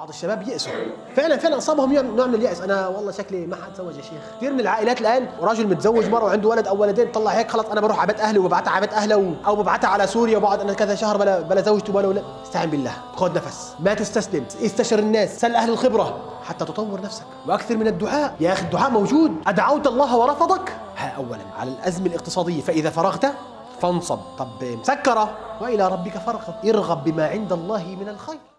بعض الشباب يأسوا فعلا صابهم نوع من اليأس. انا والله شكلي ما حتزوج يا شيخ. كثير من العائلات الان راجل متزوج مره وعنده ولد او ولدين، طلع هيك خلص انا بروح عبيت اهلي وببعتها عبيت اهله او ببعتها على سوريا وبقعد انا كذا شهر بلا زوجته ولا ولد. استعن بالله، خذ نفس، ما تستسلم، استشر الناس، سل اهل الخبره حتى تطور نفسك، واكثر من الدعاء يا اخي. الدعاء موجود. ادعوت الله ورفضك. ها اولا على الازمه الاقتصاديه، فاذا فرغت فانصب. طب مسكره والى ربك فارغب، ارغب بما عند الله من الخير.